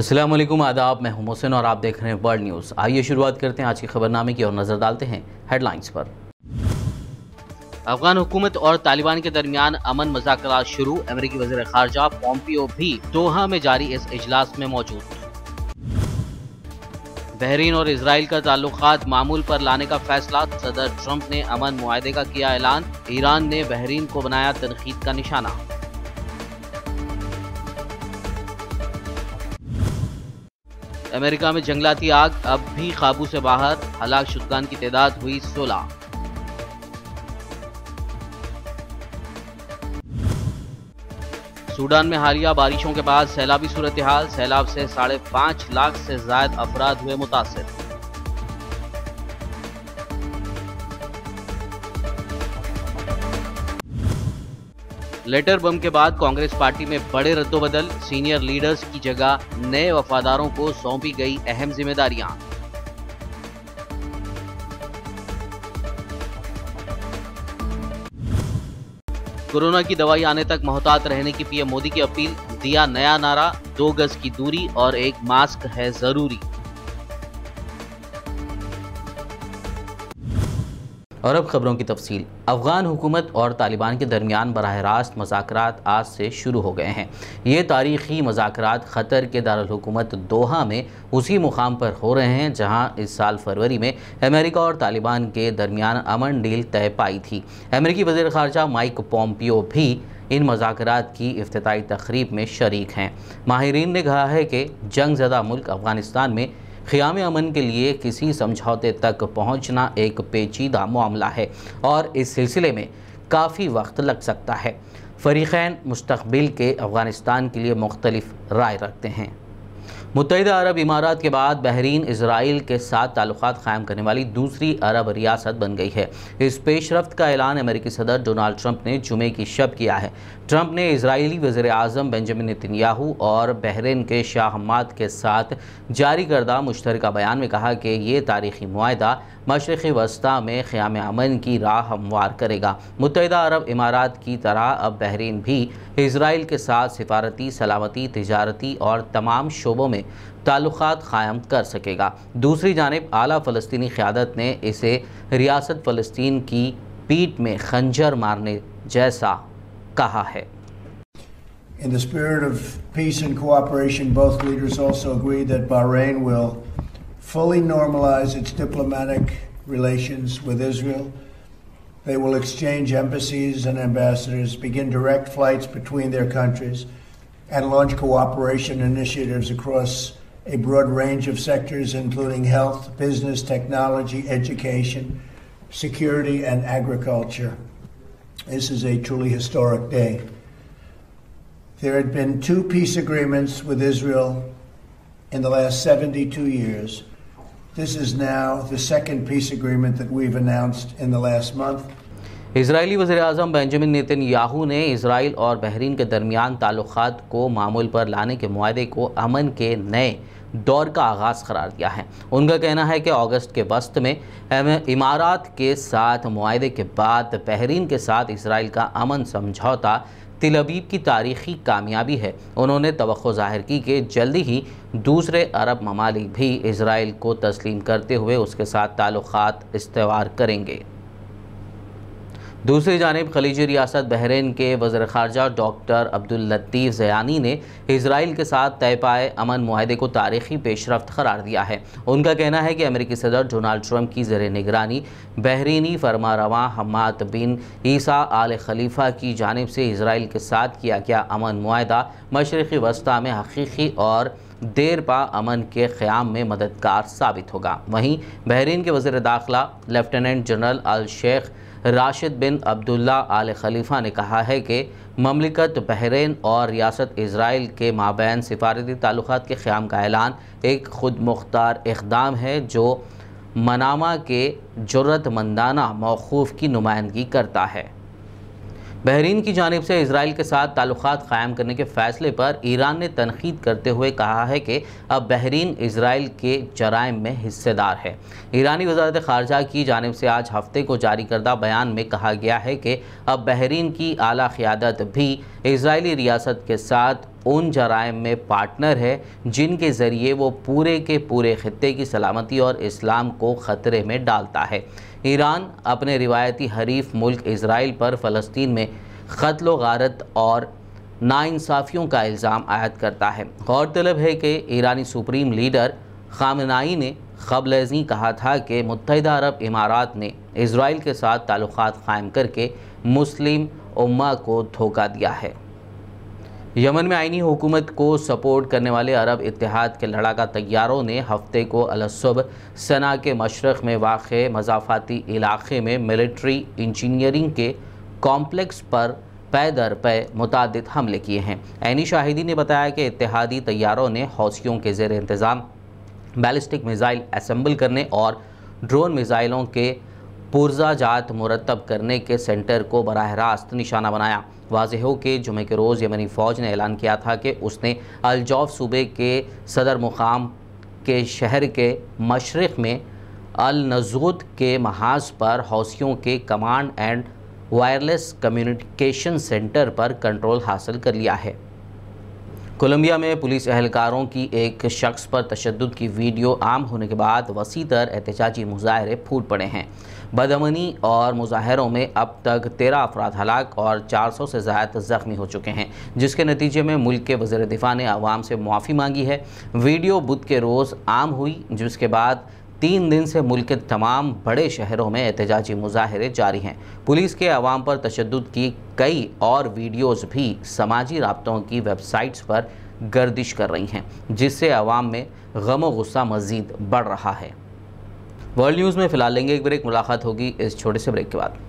अस्सलाम वालेकुम, आदाब। मैं हूं मोसेनो और आप देख रहे हैं वर्ल्ड न्यूज़। आइए शुरुआत करते हैं आज के खबरनामे की और नज़र डालते हैं हेडलाइंस पर। अफगान हुकूमत और तालिबान के दरमियान अमन मजाकरात शुरू। अमेरिकी वज़ीर खारजा पोम्पियो भी दोहा में जारी इस इजलास में मौजूद। बहरीन और इसराइल का ताल्लुकात मामूल पर लाने का फैसला। सदर ट्रंप ने अमन मुआहदे का किया ऐलान। ईरान ने बहरीन को बनाया तनकीद का निशाना। अमेरिका में जंगलाती आग अब भी काबू से बाहर। हलाक शुदगान की तादाद हुई 16। सूडान में हालिया बारिशों के बाद सैलाबी सूरत हाल। सैलाब से 5.5 लाख से ज्यादा अफराद हुए मुतासर। लेटर बम के बाद कांग्रेस पार्टी में बड़े रद्दोबदल। सीनियर लीडर्स की जगह नए वफादारों को सौंपी गई अहम जिम्मेदारियां। कोरोना की दवाई आने तक मोहतात रहने की पीएम मोदी की अपील। दिया नया नारा, 2 गज की दूरी और एक मास्क है जरूरी। और अब खबरों की तफसील। अफगान हुकूमत और तालिबान के दरमियान बराह रास्त मज़ाकरात आज से शुरू हो गए हैं। ये तारीख़ी मज़ाकरात ख़तर के दारुलहुकूमत दोहा में उसी मुकाम पर हो रहे हैं जहाँ इस साल फरवरी में अमेरिका और तालिबान के दरमियान अमन डील तय पाई थी। अमेरिकी वज़ीर ख़ारजा माइक पोम्पियो भी इन मज़ाकरात की इफ्तिताई तकरीब में शरीक हैं। माहिरीन ने कहा है कि जंग ज़दा मुल्क अफ़गानिस्तान में ख़याम अमन के लिए किसी समझौते तक पहुंचना एक पेचीदा मामला है और इस सिलसिले में काफ़ी वक्त लग सकता है। फ़रीक़ैन मुस्तक़बिल के अफ़गानिस्तान के लिए मुख्तलिफ राय रखते हैं। मुत्तहिदा अरब इमारात के बाद बहरीन इसराइल के साथ ताल्लुक़ात क़ायम करने वाली दूसरी अरब रियासत बन गई है। इस पेशरफ्त का ऐलान अमेरिकी सदर डोनाल्ड ट्रंप ने जुमे की शब किया है। ट्रंप ने इसराइली वज़ीर आज़म बेंजामिन नेतन्याहू और बहरीन के शाह हमद के साथ जारी करदा मुश्तरका बयान में कहा कि ये तारीख़ी मुआहदा मशरिक़ वस्ता में ख़याम अमन की राह हमवार करेगा। मुत्तहिदा अरब इमारात की तरह अब बहरीन भी इसराइल के साथ सिफारती, सलामती, तिजारती और तमाम शोबों में ताल्लुकात क़ायम कर सकेगा। दूसरी जानिब आला फ़लस्तीनी क़यादत ने इसे रियासत फ़लस्तीन की पीठ में खंजर मारने जैसा कहा है। In the spirit of peace and cooperation, both leaders also agree that Bahrain will fully normalize its diplomatic relations with Israel. They will exchange embassies and ambassadors, begin direct flights between their countries, and launch cooperation initiatives across a broad range of sectors, including health, business, technology, education, security, and agriculture. This is a truly historic day. There had been 2 peace agreements with Israel in the last 72 years. This is now the 2nd peace agreement that we've announced in the last month. Israeli वज़ीर आज़म Benjamin Netanyahu ने Israel और Bahrain के दरमियान ताल्लुकात को मामूल पर लाने के मुआहदे को अमन के नए दौर का आगाज़ करार दिया है। उनका कहना है कि अगस्त के वस्त में इमारात के साथ मुआहदे के बाद बहरीन के साथ इसराइल का अमन समझौता तेल अवीव की तारीख़ी कामयाबी है। उन्होंने तवक्को ज़ाहिर की कि जल्दी ही दूसरे अरब ममालिक भी इसराइल को तस्लीम करते हुए उसके साथ ताल्लुकात इस्तेवार करेंगे। दूसरी जानिब खलीजी रियासत बहरीन के वज़ीर ख़ारजा डॉक्टर अब्दुल लतीफ जयानी ने इसराइल के साथ तय पाए अमन मुआहदे को तारीख़ी पेशरफ्त करार दिया है। उनका कहना है कि अमेरिकी सदर डोनाल्ड ट्रंप की ज़ेर निगरानी बहरीनी फरमारवा हमाद बिन ईसा आल खलीफा की जानिब से इसराइल के साथ किया गया अमन मुआहदा मशरिक़ी वस्ता में हकीकी और देर पा अमन के क़याम में मददगार साबित होगा। वहीं बहरीन के वज़ीर दाखिला lieutenant general Al Sheikh Rashid bin Abdullah Al Khalifa ने कहा है कि ममलिकत बहरीन और रियासत इसराइल के माबैन सिफारती ताल्लुकात के क़याम का ऐलान एक ख़ुद मुख्तार इक़दाम है जो मनामा के जुर्रतमंदाना मौक़ूफ़ की नुमाइंदगी करता है। बहरीन की जानिब से इसराइल के साथ ताल्लुकात क़ायम करने के फ़ैसले पर ईरान ने तनकीद करते हुए कहा है कि अब बहरीन इसराइल के जराइम में हिस्सेदार है। ईरानी वज़ारत ख़ारजा की जानिब से आज हफ्ते को जारी करदा बयान में कहा गया है कि अब बहरीन की आला क़ियादत भी इसराइली रियासत के साथ उन जराइम में पार्टनर है जिनके ज़रिए वो पूरे के पूरे खित्ते की सलामती और इस्लाम को ख़तरे में डालता है। ईरान अपने रिवायती हरीफ मुल्क इसराइल पर फ़लस्तीन में क़त्ल गारत और नाइंसाफ़ियों का इल्ज़ाम आयद करता है। गौरतलब है कि ईरानी सुप्रीम लीडर खामेनेई ने क़ब्ल ही कहा था कि मुत्तहिदा अरब इमारात ने इसराइल के साथ ताल्लुकात क़ायम करके मुस्लिम उम्मा को धोखा दिया है। यमन में आइनी हुकूमत को सपोर्ट करने वाले अरब इत्तेहाद के लड़ाका तैयारों ने हफ्ते को अलसुब सना के मशरक़ में वाक़े मज़ाफ़ाती इलाक़े में मिलिट्री इंजीनियरिंग के कॉम्प्लेक्स पर पै दर पै मुतादित हमले किए हैं। ऐनी शाहिदी ने बताया कि इत्तेहादी तैयारों ने हौसियों के ज़ेर इंतज़ाम बैलिस्टिक मिज़ाइल असम्बल करने और ड्रोन मिज़ाइलों के पुर्जा जात मुरतब करने के सेंटर को बराह रास्त निशाना बनाया। वाज़ेह हो कि जुमे के रोज़ यमनी फ़ौज ने ऐलान किया था कि उसने अलजौफ़ सूबे के सदर मुकाम के शहर के मशरक़ में अल नजूद के महाज पर हौसियों के command and wireless communication centre पर कंट्रोल हासिल कर लिया है। कोलंबिया में पुलिस एहलकारों की एक शख्स पर तशद्दुद की वीडियो आम होने के बाद वसी तर एहतजाजी मुजाहरे फूट पड़े हैं। बदअमनी और मुजाहरों में अब तक 13 अफराद हलाक और 400 से ज़्यादा ज़ख्मी हो चुके हैं, जिसके नतीजे में मुल्क के वज़ीर दिफा ने आवाम से मुआफ़ी मांगी है। वीडियो बुध के रोज़ आम हुई, जिसके बाद 3 दिन से मुल्क के तमाम बड़े शहरों में एहतजाजी मुजाहरे जारी हैं। पुलिस के आवाम पर तशद्दुद की कई और वीडियोज़ भी समाजी राब्तों की वेबसाइट्स पर गर्दिश कर रही हैं, जिससे आवाम में गम व गुस्सा मज़ीद बढ़ रहा है। वर्ल्ड न्यूज़ में फ़िलहाल लेंगे एक ब्रेक, मुलाकात होगी इस छोटे से ब्रेक के बाद।